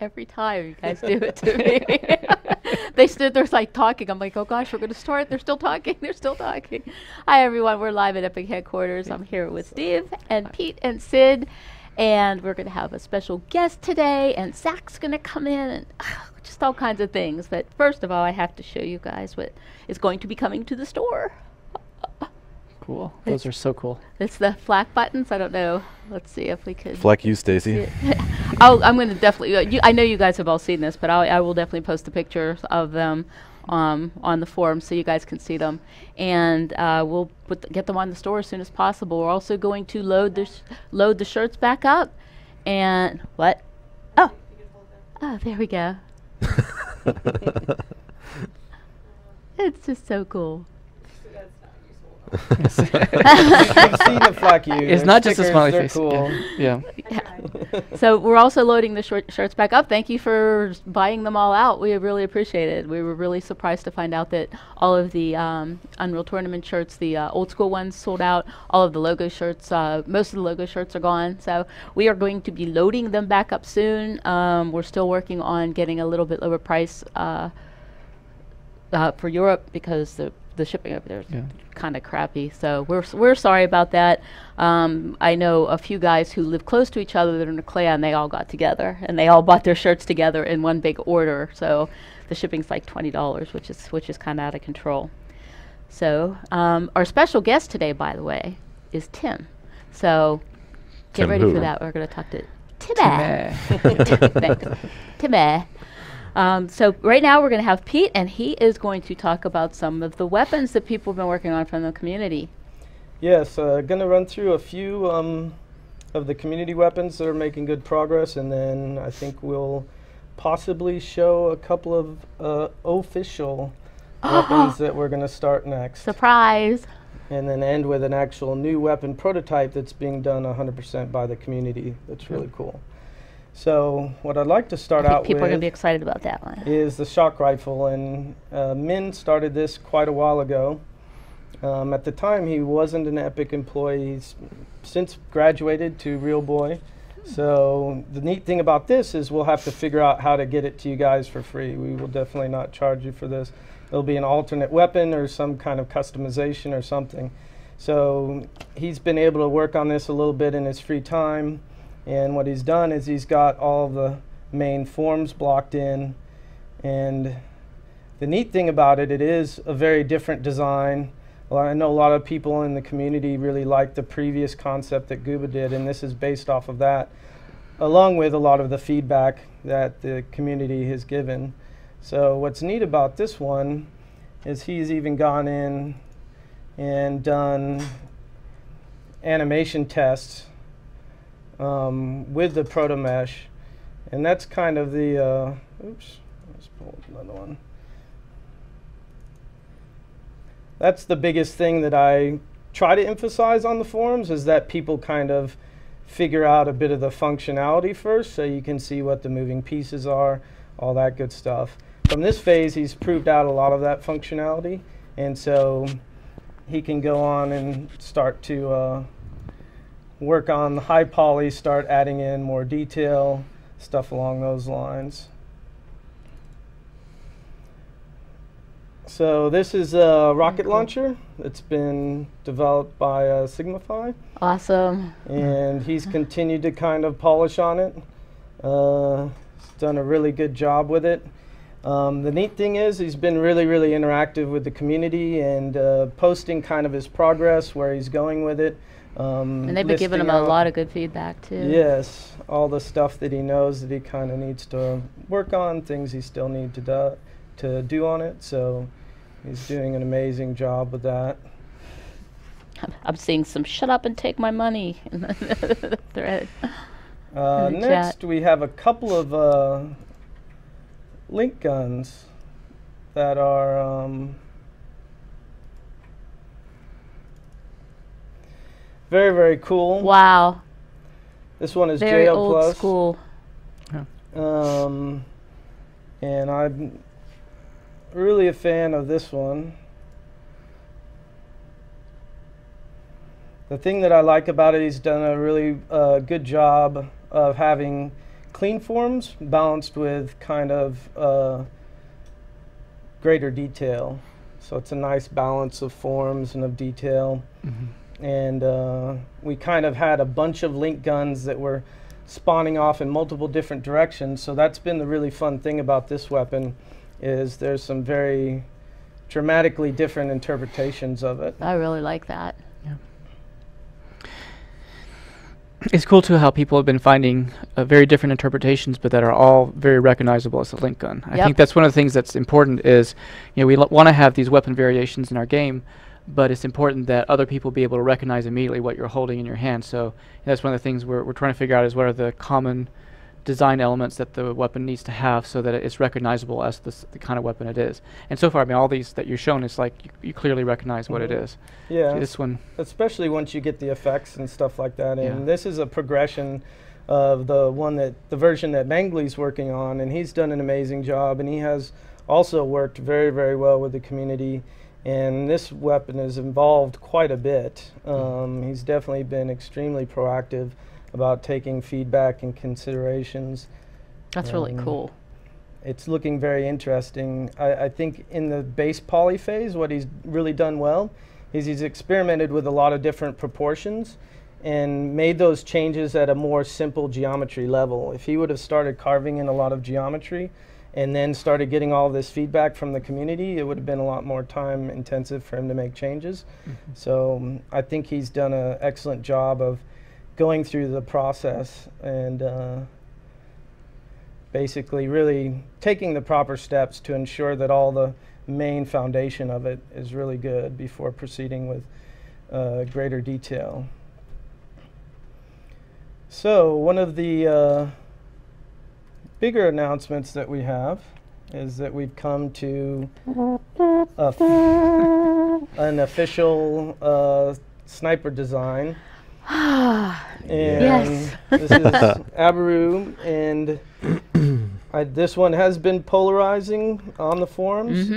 Every time you guys do it to me. They stood there like talking. I'm like, oh gosh, we're going to start. They're still talking. They're still talking. Hi, everyone. We're live at Epic Headquarters. I'm here with Steve and Pete and Sid. And we're going to have a special guest today. And Zach's going to come in. And just all kinds of things. But first of all, I have to show you guys what is going to be coming to the store. Cool. Those are so cool. It's the FLAC buttons. I don't know. Let's see if we could. FLAC you, Stacey. I'm going to definitely. I know you guys have all seen this, but I will definitely post the pictures of them on the forum so you guys can see them. And we'll get them on the store as soon as possible. We're also going to load the shirts back up. And what? Oh. Oh, there we go. It's just so cool. It's not just a smiley face. Cool. Yeah. Yeah. So we're also loading the shirts back up. Thank you for buying them all out. We really appreciate it. We were really surprised to find out that all of the Unreal Tournament shirts, the old school ones, sold out. All of the logo shirts, most of the logo shirts are gone. So we are going to be loading them back up soon. We're still working on getting a little bit lower price for Europe because the shipping over there is kind of crappy, so we're sorry about that. I know a few guys who live close to each other that are in a clan. They all got together and they all bought their shirts together in one big order. So the shipping's like $20, which is kind of out of control. So our special guest today, by the way, is Tim. So get ready for that. We're going to talk to TimEh. TimEh. So right now we're going to have Pete, and he is going to talk about some of the weapons that people have been working on from the community. Yes, going to run through a few of the community weapons that are making good progress, and then I think we'll possibly show a couple of official weapons that we're going to start next. Surprise! And then end with an actual new weapon prototype that's being done 100% by the community. That's really cool. So what I'd like to start out with, people are going to be excited about that one, is the shock rifle. And Min started this quite a while ago. At the time, he wasn't an Epic employee. He's since graduated to Real Boy. So the neat thing about this is we'll have to figure out how to get it to you guys for free. We will definitely not charge you for this. It'll be an alternate weapon or some kind of customization or something. So he's been able to work on this a little bit in his free time. And what he's done is he's got all the main forms blocked in. And the neat thing about it, it is a very different design. I know a lot of people in the community really like the previous concept that Guba did, and this is based off of that, along with a lot of the feedback that the community has given. So what's neat about this one is he's even gone in and done animation tests with the proto mesh, and that's kind of the oops, let's pull another one. That's the biggest thing that I try to emphasize on the forums, is that people kind of figure out a bit of the functionality first, so you can see what the moving pieces are, all that good stuff. From this phase, he's proved out a lot of that functionality, and so he can go on and start to work on the high poly, start adding in more detail, stuff along those lines. So this is a rocket launcher that's been developed by Signify. Awesome. And he's continued to kind of polish on it. He's done a really good job with it. The neat thing is he's been really, really interactive with the community and posting kind of his progress, where he's going with it. And they've been giving him a lot of good feedback, too. Yes, all the stuff that he knows that he kind of needs to work on, things he still needs to do on it. So he's doing an amazing job with that. I'm seeing some shut up and take my money in the thread. In the next, chat. We have a couple of link guns that are... very, very cool. Wow. This one is very JL+. Very old school. Yeah. And I'm really a fan of this one. The thing that I like about it, he's done a really good job of having clean forms balanced with kind of greater detail. So it's a nice balance of forms and of detail. Mm-hmm. And we kind of had a bunch of link guns that were spawning off in multiple different directions. So that's been the really fun thing about this weapon, is there's some very dramatically different interpretations of it. I really like that. Yeah. It's cool too how people have been finding very different interpretations, but that are all very recognizable as a link gun. Yep. I think that's one of the things that's important is, you know, we want to have these weapon variations in our game, but it's important that other people be able to recognize immediately what you're holding in your hand. So that's one of the things we're trying to figure out, is what are the common design elements that the weapon needs to have so that it's recognizable as the kind of weapon it is. And so far, I mean, all these that you've shown, it's like you clearly recognize what it is. Yeah. So this one. Especially once you get the effects and stuff like that. And this is a progression of the version that Mangley's working on, and he's done an amazing job, and he has also worked very, very well with the community. And this weapon is involved quite a bit. He's definitely been extremely proactive about taking feedback and considerations. That's really cool. It's looking very interesting. I think in the base poly phase, what he's really done well is he's experimented with a lot of different proportions and made those changes at a more simple geometry level. If he would have started carving in a lot of geometry, and then started getting all this feedback from the community, it would have been a lot more time intensive for him to make changes. Mm-hmm. So I think he's done an excellent job of going through the process and basically really taking the proper steps to ensure that all the main foundation of it is really good before proceeding with greater detail. So one of the bigger announcements that we have is that we've come to an official sniper design. Yes. This is Abaru, and this one has been polarizing on the forums,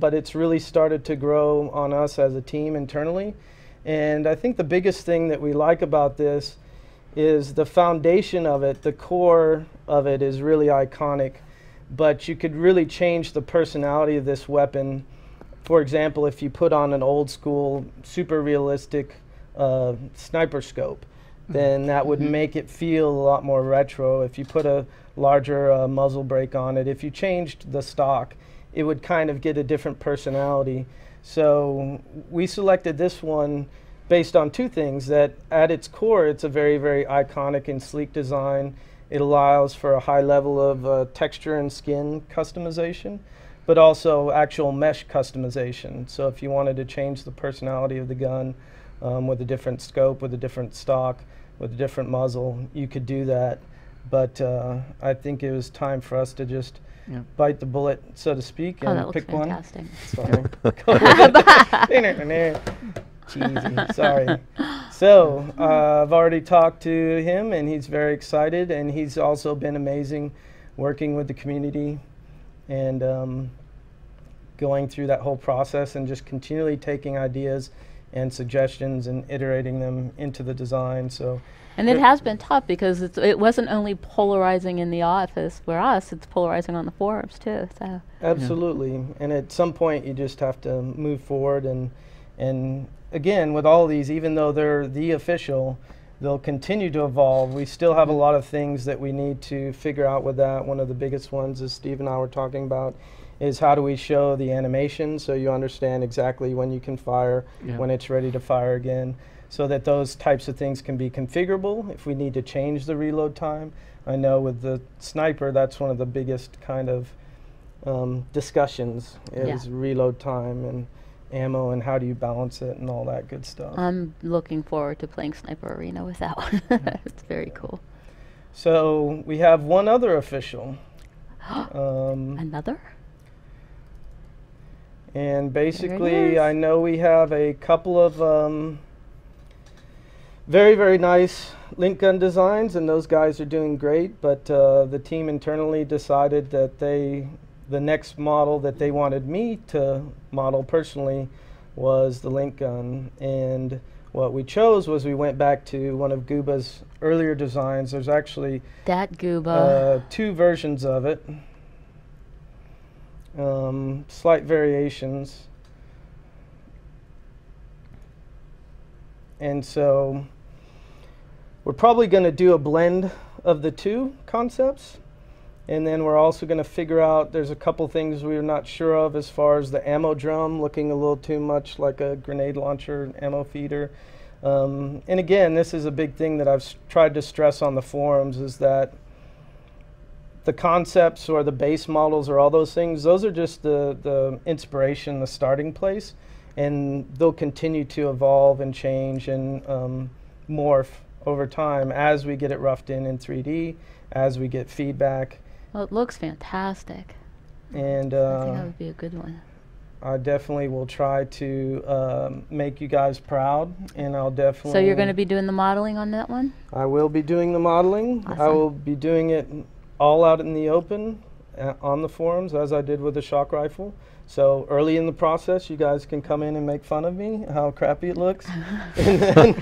but it's really started to grow on us as a team internally. And I think the biggest thing that we like about this is the foundation of it, the core of it is really iconic, but you could really change the personality of this weapon. For example, if you put on an old school, super realistic sniper scope, then that would make it feel a lot more retro. If you put a larger muzzle brake on it, if you changed the stock, it would kind of get a different personality. So we selected this one based on two things: that at its core, it's a very, very iconic and sleek design. It allows for a high level of texture and skin customization, but also actual mesh customization. So if you wanted to change the personality of the gun with a different scope, with a different stock, with a different muzzle, you could do that. But I think it was time for us to just bite the bullet, so to speak, and pick one. Oh, that looks fantastic. Cheesy, sorry. So I've already talked to him, and he's very excited, and he's also been amazing working with the community and going through that whole process and just continually taking ideas and suggestions and iterating them into the design. So, and it has been tough because it wasn't only polarizing in the office for us, it's polarizing on the forums too. So absolutely, and at some point you just have to move forward and again, with all these, even though they're the official, they'll continue to evolve. We still have a lot of things that we need to figure out with that. One of the biggest ones, as Steve and I were talking about, is how do we show the animation so you understand exactly when you can fire, when it's ready to fire again, so that those types of things can be configurable if we need to change the reload time. I know with the sniper, that's one of the biggest kind of discussions is reload time and ammo and how do you balance it and all that good stuff. I'm looking forward to playing Sniper Arena with that one. It's very cool. So we have one other official. Another? And basically I know we have a couple of very, very nice link gun designs, and those guys are doing great, but the team internally decided that the next model that they wanted me to model personally was the link gun. And What we chose was we went back to one of Gooba's earlier designs. There's actually that Gooba two versions of it, slight variations. And so we're probably going to do a blend of the two concepts. And then we're also going to figure out, there's a couple things we're not sure of as far as the ammo drum looking a little too much like a grenade launcher, ammo feeder. And again, this is a big thing that I've tried to stress on the forums, is that the concepts or the base models or all those things, those are just the inspiration, the starting place. And they'll continue to evolve and change and morph over time as we get it roughed in 3D, as we get feedback. Well, it looks fantastic. And I think that would be a good one. I definitely will try to make you guys proud, and I'll definitely... So you're going to be doing the modeling on that one? I will be doing the modeling. Awesome. I will be doing it all out in the open on the forums, as I did with the shock rifle. So early in the process, you guys can come in and make fun of me, how crappy it looks, and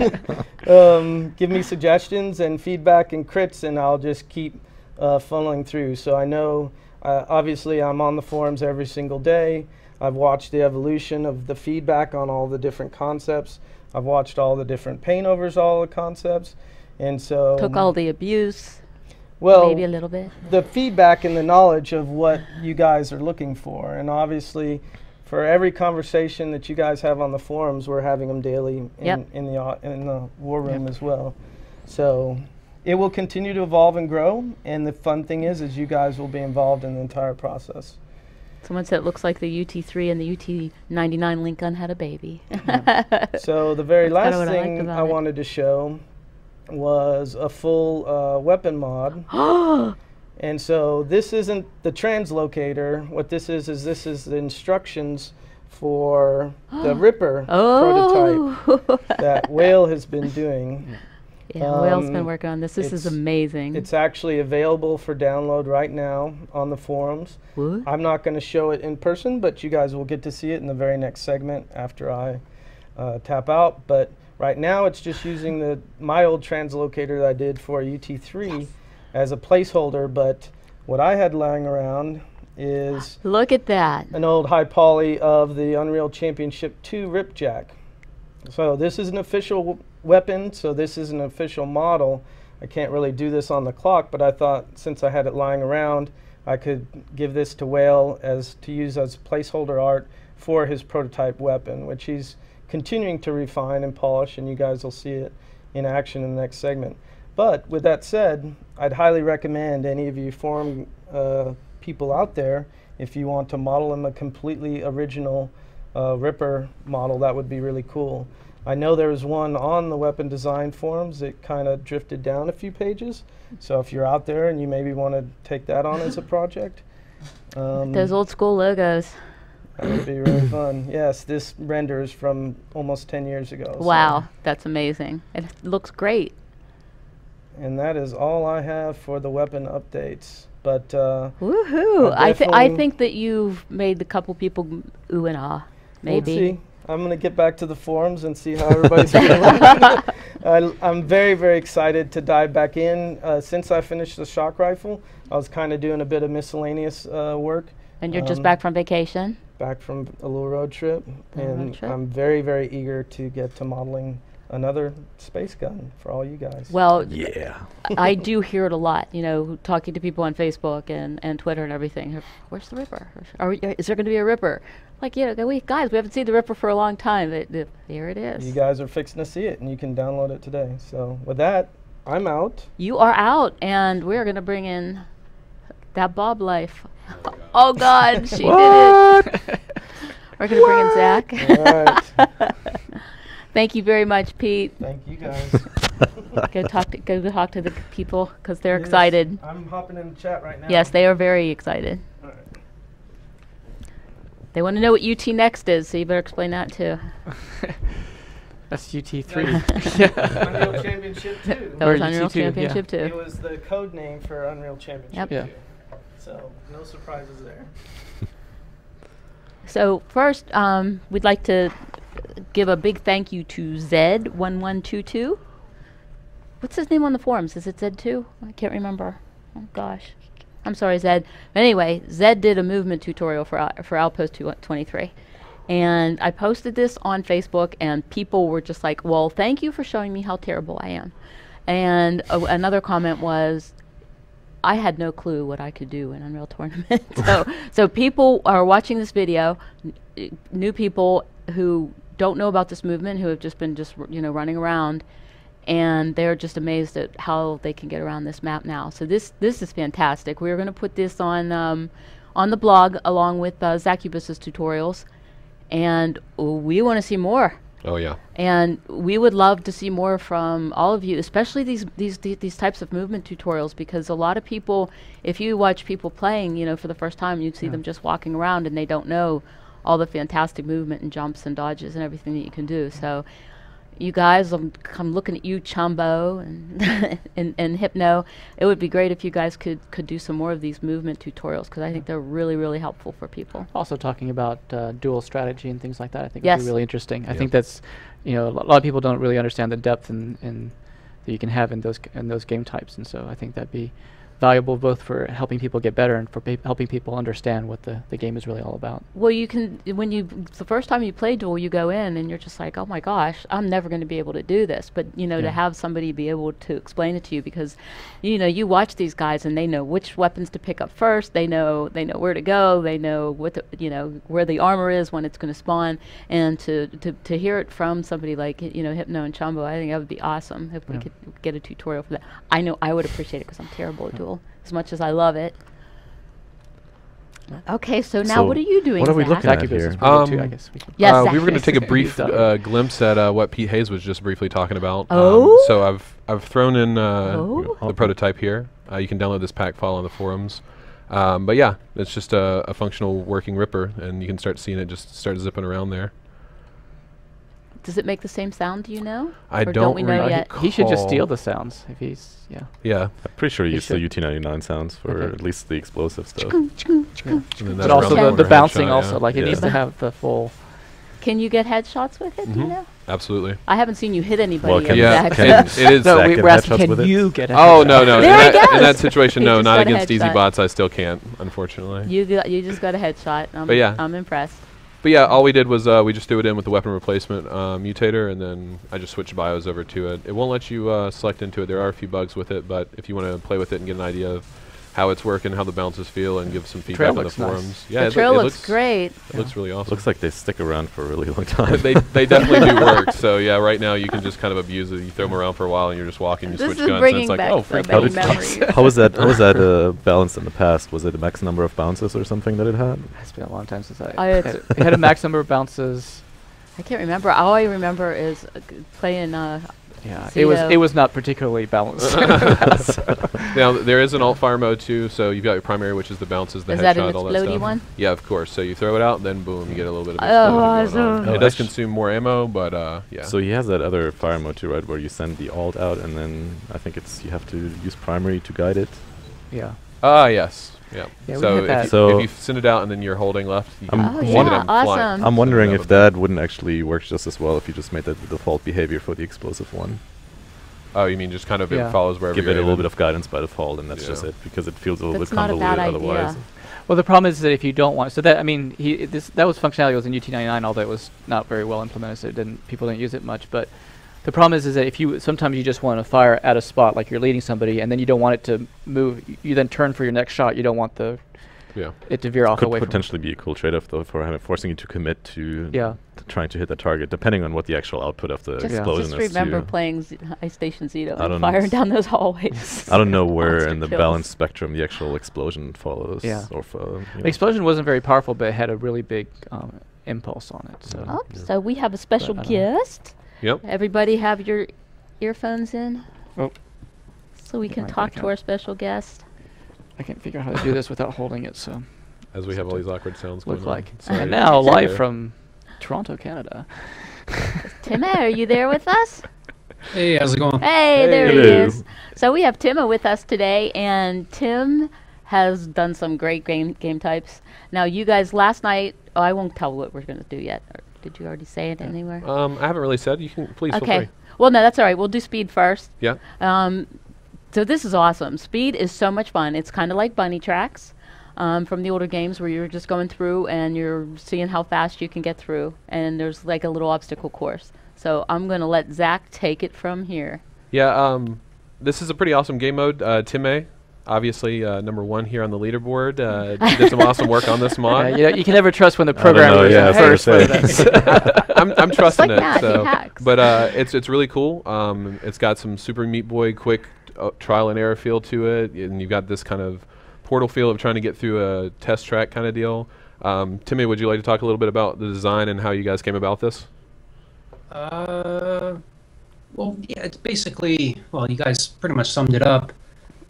then give me suggestions and feedback and crits, and I'll just keep funneling through. So I know, obviously, I'm on the forums every single day. I've watched the evolution of the feedback on all the different concepts. I've watched all the different paint overs, all the concepts, and so... Took all the abuse. Well, maybe a little bit. The feedback and the knowledge of what you guys are looking for. And obviously, for every conversation that you guys have on the forums, we're having them daily in the war room as well. So it will continue to evolve and grow. And the fun thing is you guys will be involved in the entire process. Someone said it looks like the UT3 and the UT99 link gun had a baby. Yeah. So the very last thing I wanted to show was a full weapon mod. And so this isn't the translocator. What this is the instructions for the Ripper prototype that Whale has been doing. Yeah, Whale's been working on this. This is amazing. It's actually available for download right now on the forums. What? I'm not going to show it in person, but you guys will get to see it in the very next segment after I tap out. But right now, it's just using my old translocator that I did for UT3 as a placeholder, but what I had lying around is... Look at that. An old high poly of the Unreal Championship 2 Ripjack. So this is an official weapon, so this is an official model. I can't really do this on the clock, but I thought since I had it lying around, I could give this to Whale to use as placeholder art for his prototype weapon, which he's continuing to refine and polish, and you guys will see it in action in the next segment. But with that said, I'd highly recommend any of you forum people out there, if you want to model them a completely original Ripper model, that would be really cool. I know there was one on the weapon design forums that kind of drifted down a few pages, so if you're out there and you maybe want to take that on as a project. Those old school logos. That would be really fun. Yes, this render is from almost 10 years ago. Wow, so that's amazing. It looks great. And that is all I have for the weapon updates. But woohoo! I think that you've made a couple people ooh and ah. Maybe. We'll see. I'm going to get back to the forums and see how everybody's feeling. I'm very, very excited to dive back in. Since I finished the shock rifle, I was kind of doing a bit of miscellaneous work. And you're just back from vacation? Back from a little road trip, I'm very, very eager to get to modeling another space gun for all you guys. Well, yeah, I do hear it a lot, you know, talking to people on Facebook and Twitter and everything. Where's the Ripper? Is there going to be a Ripper? Like, you know, guys, we haven't seen the Ripper for a long time. Here it is. You guys are fixing to see it, and you can download it today. So with that, I'm out. You are out, and we're going to bring in that Bob life. Oh God, she did it. We're gonna bring in Zack. All right. Thank you very much, Pete. Thank you guys. go talk to the people because they're excited. I'm hopping in the chat right now. Yes, they are very excited. All right. They want to know what UT next is, so you better explain that too. That's UT3. Yeah. Unreal Championship 2. That was Unreal Championship 2. It was the code name for Unreal Championship 2. So no surprises there. So first, we'd like to give a big thank you to Zed 1122. What's his name on the forums? Is it Zed 2? I can't remember. Oh gosh, I'm sorry, Zed. But anyway, Zed did a movement tutorial for Outpost 23, and I posted this on Facebook, and people were just like, "Well, thank you for showing me how terrible I am." And another comment was, I had no clue what I could do in Unreal Tournament. so people are watching this video, new people who don't know about this movement, who have just been running around, and they're just amazed at how they can get around this map now. So this is fantastic. We're going to put this on the blog along with Zacubus's tutorials, and we want to see more. Oh yeah. And we would love to see more from all of you, especially these types of movement tutorials, because a lot of people, if you watch people playing, for the first time, you'd see them just walking around and they don't know all the fantastic movement and jumps and dodges and everything that you can do. So you guys, I'm looking at you, Chumbo and Hypno. It would be great if you guys could do some more of these movement tutorials, because I think they're really, really helpful for people. Also talking about dual strategy and things like that, I think would be really interesting. Yep. I think that's, a lot of people don't really understand the depth and that you can have in those game types, and so I think that'd be valuable both for helping people get better and for helping people understand what the game is really all about. Well, you can, when you, the first time you play Duel, you go in and you're just like, oh my gosh, I'm never going to be able to do this. But, to have somebody be able to explain it to you, because, you watch these guys and they know which weapons to pick up first, they know where to go, they know what the, where the armor is when it's going to spawn, and to hear it from somebody like, Hypno and Chumbo, I think that would be awesome if we could get a tutorial for that. I know I would appreciate it, because I'm terrible at Duel. As much as I love it. Okay, so now what are you doing? What are we looking at here? We were going to take a brief glimpse at what Pete Hayes was just briefly talking about. So I've thrown in the prototype here. You can download this pack file on the forums. But yeah, it's just a functional working ripper, and you can start seeing it just start zipping around there. Does it make the same sound, do you know? Or don't we know yet? He should just steal the sounds if he's, Yeah. I'm pretty sure he used the UT99 sounds for at least the explosive stuff. But also the bouncing headshot, it needs to have the full... Can you get headshots with it, do you know? Absolutely. I haven't seen you hit anybody yet. Can you get headshots? Oh, no. In that situation, no, not against easy bots. I still can't, unfortunately. You just got a headshot. But yeah. I'm impressed. But yeah, all we did was we just threw it in with the weapon replacement mutator, and then I just switched bios over to it. It won't let you select into it. There are a few bugs with it, but if you want to play with it and get an idea of how it's working, how the bounces feel, and give some feedback on the forums. Nice. Yeah, the trail looks great. It looks really awesome. Looks like they stick around for a really long time. they definitely do work. So yeah, right now you can just kind of abuse it. You throw them around for a while, and you're just walking. You switch guns. And it's like, oh, free memories. How was that balanced in the past? Was it a max number of bounces or something that it had? It's been a long time since it had a max number of bounces. I can't remember. All I remember is playing. Yeah, it was not particularly balanced. Now there is an alt fire mode too, so you've got your primary, which is the bounces, the headshot, all that stuff. Is that an explodey one? Yeah, of course. So you throw it out, then boom, you get a little bit of explosion going on. It does consume more ammo, but yeah. So he has that other fire mode too, right, where you send the alt out, and then I think it's you have to use primary to guide it. Yeah. Ah, yes. Yeah, so if you send it out and then you're holding left, you awesome. I'm wondering if that wouldn't actually work just as well if you just made that the default behavior for the explosive one. Oh, you mean just kind of it follows wherever you give it a little bit of guidance by default, and that's just it, because it feels a little bit convoluted otherwise. Well, the problem is that if you don't want that was functionality that was in UT99, although it was not very well implemented, so people didn't use it much, but the problem is that if you sometimes you just want to fire at a spot, like you're leading somebody, and then you don't want it to move. You then turn for your next shot. You don't want it to veer off away. Could potentially be a cool trade-off though, for forcing you to commit to trying to hit the target, depending on what the actual output of the explosion is. Just remember playing Ice Station Zero and firing down those hallways. I don't know where in the balance spectrum the actual explosion follows. Yeah, the explosion wasn't very powerful, but it had a really big impulse on it. So, so we have a special guest. Yep. Everybody have your earphones in so we can talk to our special guest. I can't figure out how to do this without holding it, so... As we have all these awkward sounds going on. And now, live from Toronto, Canada. TimEh, are you there with us? Hey, how's it going? Hey, there he is. So we have TimEh with us today, and Tim has done some great game types. Now, you guys, last night... I won't tell what we're going to do yet. Did you already say it anywhere? I haven't really said. You can please. Okay. Feel free. Well, no, that's all right. We'll do speed first. Yeah. So this is awesome. Speed is so much fun. It's kind of like bunny tracks from the older games where you're just going through and you're seeing how fast you can get through. And there's like a little obstacle course. So I'm going to let Zach take it from here. Yeah. This is a pretty awesome game mode. TimEh, obviously number one here on the leaderboard. Did some awesome work on this mod. Yeah, you can never trust when the programmer is first. I'm trusting like it. So. But it's really cool. It's got some super Meat Boy quick trial and error feel to it, and you've got this kind of portal feel of trying to get through a test track kind of deal. TimEh, would you like to talk a little bit about the design and how you guys came about this? Well, yeah, it's basically, well, you guys pretty much summed it up.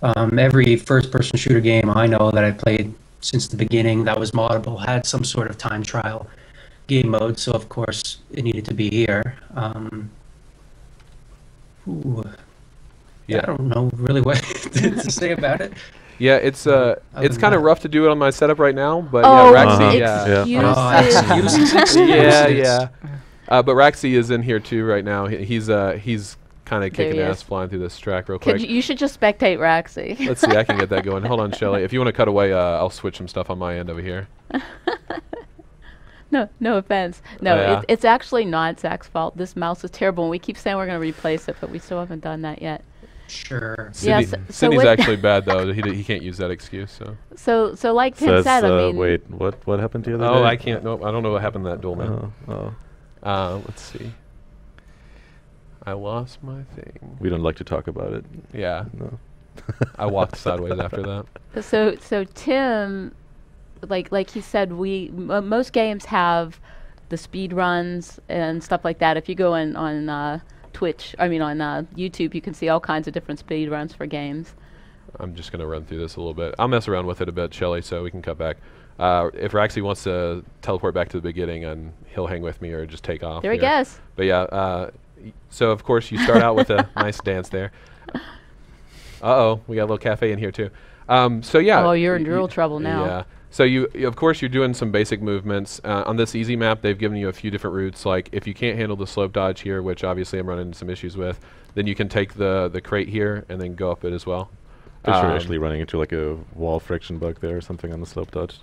Every first-person shooter game I know that I played since the beginning that was moddable had some sort of time trial game mode, so of course it needed to be here. Yeah, I don't know really what to say about it. Yeah, it's kind of rough to do it on my setup right now, but but Raxi is in here too right now. He's kind of kicking ass flying through this track real quick. You should just spectate Raxi. Let's see, I can get that going. Hold on, Shelly. If you want to cut away, I'll switch some stuff on my end over here. No offense. No, it's actually not Zach's fault. This mouse is terrible, and we keep saying we're going to replace it, but we still haven't done that yet. Sure. Sydney's actually bad though. He can't use that excuse. So like Tim said, I mean. Wait, what happened to you? Oh, I can't. No, I don't know what happened to that duel map. Let's see. I lost my thing. We don't like to talk about it. Yeah. No. I walked sideways after that. So Tim, like he said, most games have the speed runs and stuff like that. If you go in on Twitch, I mean on YouTube, you can see all kinds of different speed runs for games. I'm just going to run through this a little bit. I'll mess around with it a bit, Shelly, so we can cut back. If Raxi wants to teleport back to the beginning, and he'll hang with me or just take off. There he goes. But yeah, so of course you start out with a nice dance there. Uh-oh, we got a little cafe in here too. So yeah. Oh, you're in real trouble now. Yeah. So of course, you're doing some basic movements. On this easy map, they've given you a few different routes. Like if you can't handle the slope dodge here, which obviously I'm running into some issues with, then you can take the crate here and then go up it as well. But you're actually running into like a wall friction bug there or something on the slope dodge.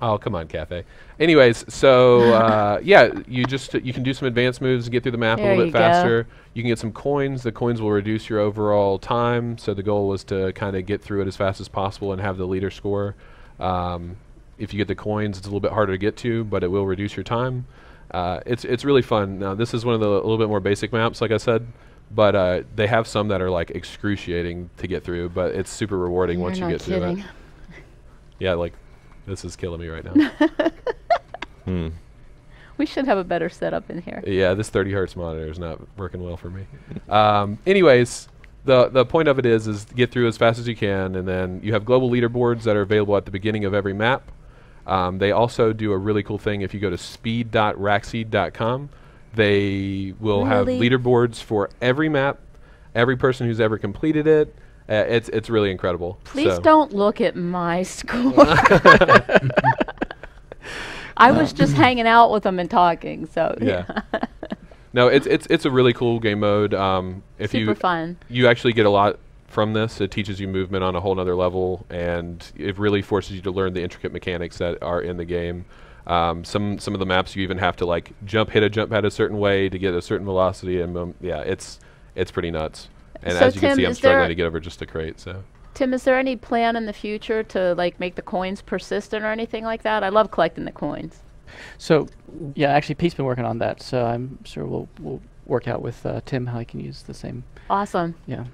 Oh, come on, Cafe. Anyways, so yeah, you can do some advanced moves and get through the map a little bit faster. You can get some coins. The coins will reduce your overall time. So the goal was to kind of get through it as fast as possible and have the leader score. If you get the coins, it's a little bit harder to get to, but it will reduce your time. It's really fun. Now, this is one of the little bit more basic maps, like I said. But they have some that are like excruciating to get through, but it's super rewarding once you get through it. Yeah, like this is killing me right now. We should have a better setup in here. Yeah, this 30 hertz monitor is not working well for me. Anyways, the point of it is to get through as fast as you can, and then you have global leaderboards that are available at the beginning of every map. They also do a really cool thing if you go to speed.raxied.com. They will have leaderboards for every map, every person who's ever completed it. It's really incredible. Please don't look at my score. I was just hanging out with them and talking. So yeah. No, it's a really cool game mode. If super fun. You actually get a lot from this. It teaches you movement on a whole nother level, and it really forces you to learn the intricate mechanics that are in the game. Some of the maps you even have to like hit a jump pad a certain way to get a certain velocity, and yeah, it's pretty nuts. And so as you can see, I'm struggling to get over just a crate. So Tim, is there any plan in the future to like make the coins persistent or anything like that? I love collecting the coins. So yeah, actually Pete's been working on that, so I'm sure we'll work out with Tim how he can use the same. Awesome. Yeah.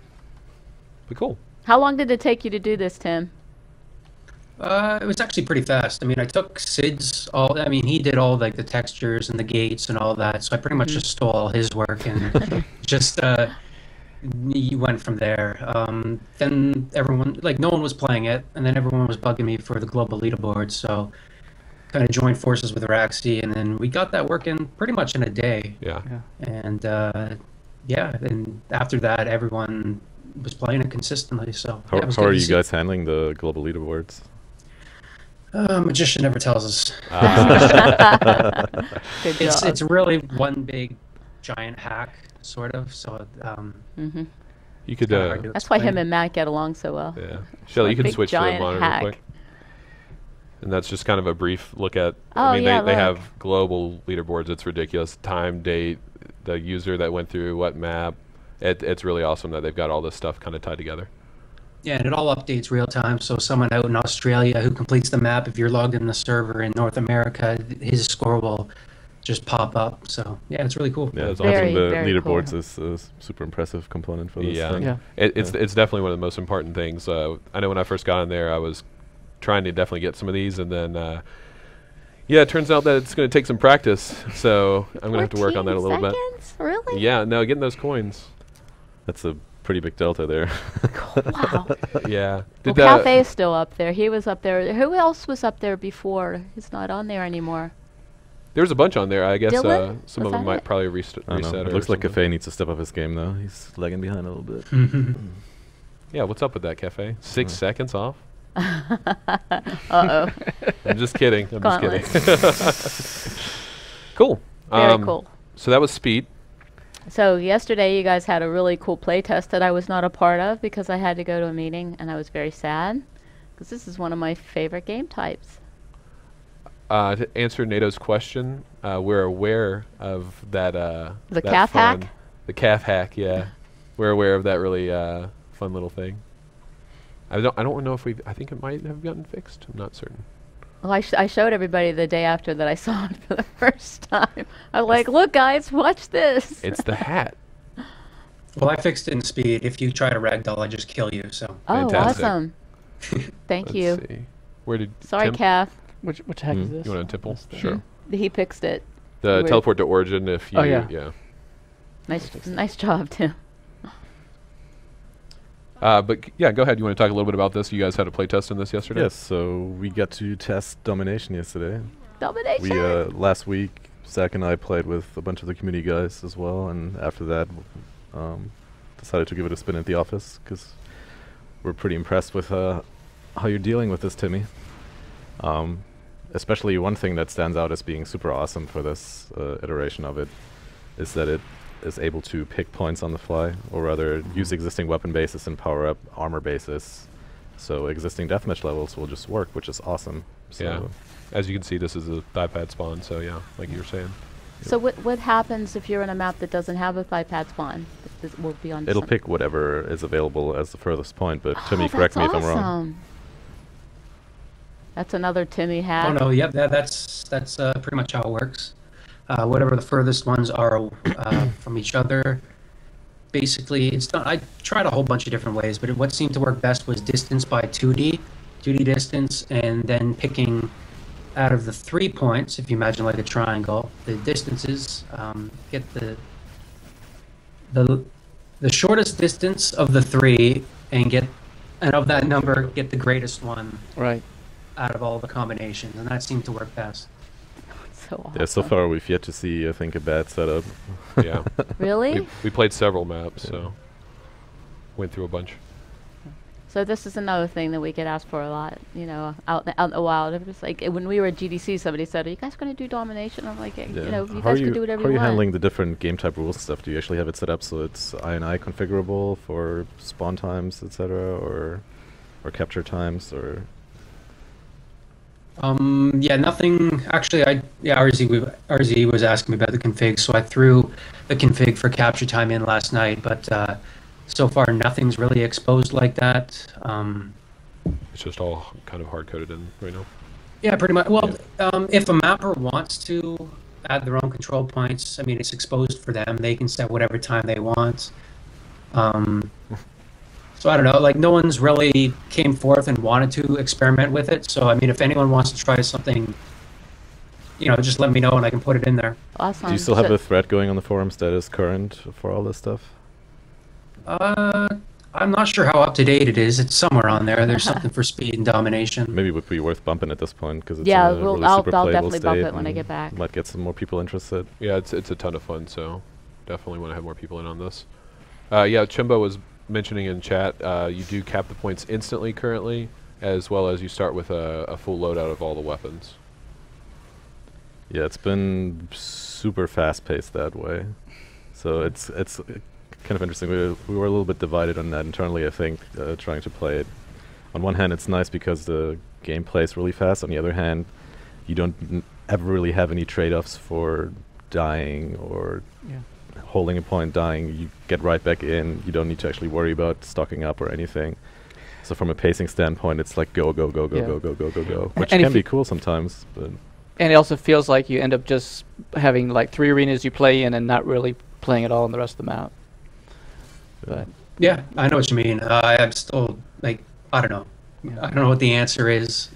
But cool. How long did it take you to do this, Tim? It was actually pretty fast. I mean, I took Sid's he did all like the textures and the gates and all that. So I pretty much just stole all his work and just you went from there. Then everyone, like no one was playing it, and then everyone was bugging me for the global leaderboard. So kind of joined forces with Raxi, and then we got that working pretty much in a day. Yeah. And and after that, everyone was playing it consistently. So how are you guys handling the global leaderboards? Magician never tells us. It's really one big giant hack, sort of. So you could. That's why him and Matt get along so well. Yeah, Shelly, you can switch to the monitor real quick. And that's just kind of a brief look at. Oh, I mean, yeah, they have global leaderboards. It's ridiculous. Time, date, the user that went through what map. It's really awesome that they've got all this stuff kind of tied together. Yeah, and it all updates real time. So someone out in Australia who completes the map, if you're logged in the server in North America, his score will just pop up. So yeah, it's really cool. Yeah, it's awesome. The leaderboards is a super impressive component for this thing. Yeah, it's definitely one of the most important things. I know when I first got in there, I was trying to definitely get some of these, and then yeah, it turns out that it's going to take some practice. So I'm going to have to work on that a little bit. Really? Yeah. No, getting those coins. That's a pretty big delta there. Wow. Yeah. Well, Cafe is still up there. He was up there. Who else was up there before? He's not on there anymore. There's a bunch on there. I guess some of them might probably reset. It looks like Cafe needs to step up his game, though. He's lagging behind a little bit. Yeah, what's up with that, Cafe? 6 seconds off? Uh-oh. I'm just kidding. I'm just kidding. Cool. Very cool. So that was Speed. So yesterday you guys had a really cool playtest that I was not a part of because I had to go to a meeting, and I was very sad because this is one of my favorite game types. To answer NATO's question, we're aware of that. The calf hack? The calf hack, yeah. We're aware of that really fun little thing. I don't know if we've... I think it might have gotten fixed. I'm not certain. Well, I showed everybody the day after that I saw it for the first time. I was like, look, guys, watch this. It's the hat. Well, I fixed it in Speed. If you try to ragdoll, I just kill you. So. Oh, fantastic. Awesome. Thank you. Let's see. Where did Sorry, Calf. Which hack is this? You want to tipple? Sure. He fixed it. The teleport to origin if you... Oh, yeah. Nice job, Tim. But yeah, go ahead. You want to talk a little bit about this? You guys had a playtest in this yesterday? Yes, so we got to test Domination yesterday. Domination? We, last week, Zack and I played with a bunch of the community guys as well, and after that decided to give it a spin at the office because we're pretty impressed with how you're dealing with this, Timmy. Especially one thing that stands out as being super awesome for this iteration of it is that it is able to pick points on the fly, or rather use existing weapon bases and power up armor bases. So existing deathmatch levels will just work, which is awesome. So yeah. As you can see, this is a thigh pad spawn, so yeah, like you were saying. So what happens if you're in a map that doesn't have a thigh pad spawn? This will be on. It'll pick whatever is available as the furthest point, but Timmy, correct me if I'm wrong. That's another Timmy hack. Oh no, yeah, that's pretty much how it works. Whatever the furthest ones are from each other. Basically, it's done. I tried a whole bunch of different ways, but what seemed to work best was distance by 2D distance, and then picking out of the 3 points, if you imagine like a triangle, the distances, get the shortest distance of the three, and of that number, get the greatest one out of all the combinations, and that seemed to work best. Awesome. Yeah, so far we've yet to see, I think, a bad setup. Yeah. Really? We played several maps, so went through a bunch. So this is another thing that we get asked for a lot, you know, out in the wild. It was like when we were at GDC, somebody said, "Are you guys going to do domination?" I'm like, you know, you guys can do whatever you want. How are you handling the different game type rules stuff? Do you actually have it set up so it's I&I configurable for spawn times, etc., or capture times, or? Yeah, nothing. Actually, RZ was asking me about the config, so I threw the config for capture time in last night. But so far, nothing's really exposed like that. It's just all kind of hard coded in right now. Yeah, pretty much. Well, if a mapper wants to add their own control points, I mean, it's exposed for them. They can set whatever time they want. So I don't know, like no one's really came forth and wanted to experiment with it. So I mean, if anyone wants to try something, you know, just let me know and I can put it in there. Awesome. Do you still have a thread going on the forums that is current for all this stuff? I'm not sure how up to date it is. It's somewhere on there. There's something for Speed and Domination. Maybe it would be worth bumping at this point because it's a really super playable state. Yeah, I'll definitely bump it when I get back. Might get some more people interested. Yeah, it's a ton of fun. So definitely want to have more people in on this. Yeah, Chumbo was mentioning in chat, you do cap the points instantly currently, as well as you start with a full loadout of all the weapons. Yeah, it's been super fast-paced that way. So it's kind of interesting. We were a little bit divided on that internally, I think, trying to play it. On one hand, it's nice because the game plays really fast. On the other hand, you don't ever really have any trade-offs for dying or holding a point, dying. You get right back in. You don't need to actually worry about stocking up or anything. So from a pacing standpoint, it's like go, go, go, go, go, go, go, go, go, which can be cool sometimes. But and it also feels like you end up just having like 3 arenas you play in and not really playing at all on the rest of the map. But yeah, I know what you mean. I'm still like, I don't know. I don't know what the answer is.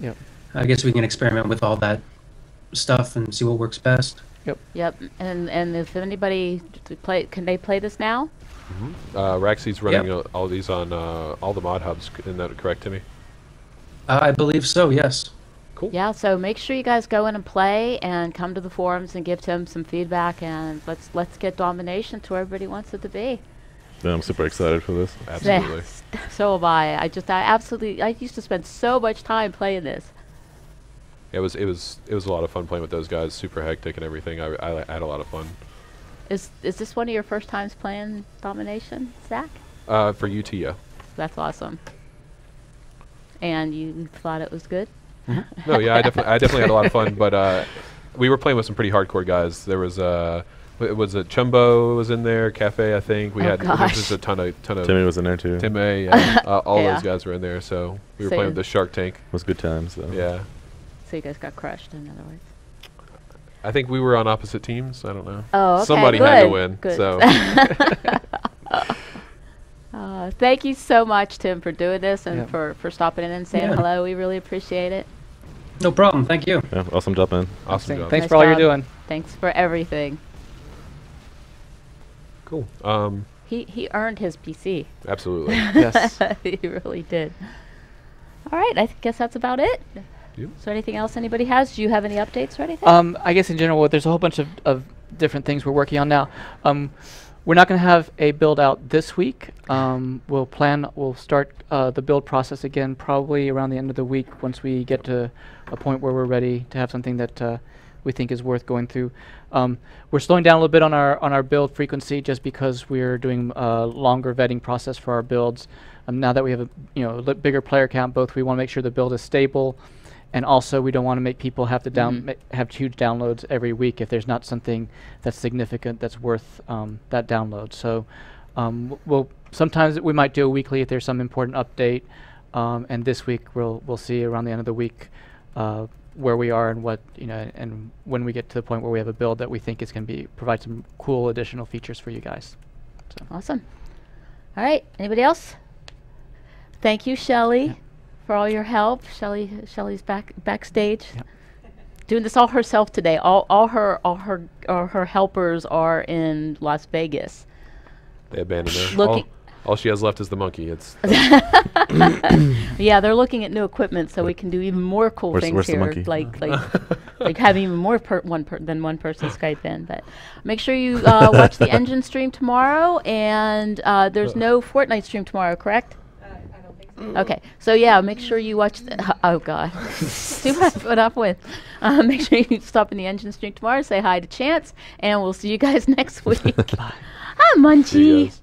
I guess we can experiment with all that stuff and see what works best. And if anybody can they play this now? Raxi's running all these on all the mod hubs. Isn't that correct, Timmy? I believe so, yes. Cool. Yeah, so make sure you guys go in and play and come to the forums and give Tim some feedback, and let's get domination to where everybody wants it to be. Yeah, I'm super excited for this. Absolutely. So am I. I used to spend so much time playing this. It was a lot of fun playing with those guys. Super hectic and everything. I had a lot of fun. Is this one of your first times playing domination, Zach? For UT, yeah. That's awesome. And you thought it was good? No, yeah, I definitely had a lot of fun. But we were playing with some pretty hardcore guys. There was Chumbo was in there, Cafe, I think. There was a ton of Timmy was in there too. TimEh, yeah. All those guys were in there. So we were playing with the Shark Tank. It was good times though. Yeah. So you guys got crushed, in other words. I think we were on opposite teams. I don't know. Oh, okay. Somebody had to win. Good. So. Thank you so much, Tim, for doing this and for stopping in and saying hello. We really appreciate it. No problem. Thank you. Yeah, awesome job, man. Awesome job. Thanks for all you're doing. Thanks for everything. Cool. He earned his PC. Absolutely. Yes. He really did. All right. I guess that's about it. So anything else anybody has? Do you have any updates or anything? I guess in general, there's a whole bunch of different things we're working on now. We're not going to have a build out this week. We'll start the build process again probably around the end of the week once we get to a point where we're ready to have something that we think is worth going through. We're slowing down a little bit on our build frequency just because we're doing a longer vetting process for our builds. Now that we have a bigger player count, we want to make sure the build is stable. And also, we don't want to make people have to have huge downloads every week if there's not something that's significant that's worth that download. So, sometimes we might do a weekly if there's some important update. And this week, we'll see around the end of the week where we are and what and when we get to the point where we have a build that we think is going to provide some cool additional features for you guys. So. Awesome. All right. Anybody else? Thank you, Shelley. Yeah. For all your help. Shelley's backstage, doing this all herself today. All her helpers are in Las Vegas. They abandoned her. All she has left is the monkey. Yeah, they're looking at new equipment so we can do even more cool things here, like having even more than one person Skype in. But make sure you watch the engine stream tomorrow, and there's no Fortnite stream tomorrow, correct? Okay, so yeah, make sure you watch. Oh God, too much to put up with. Make sure you stop in the engine stream tomorrow. Say hi to Chance, and we'll see you guys next week. Hi, Munchie.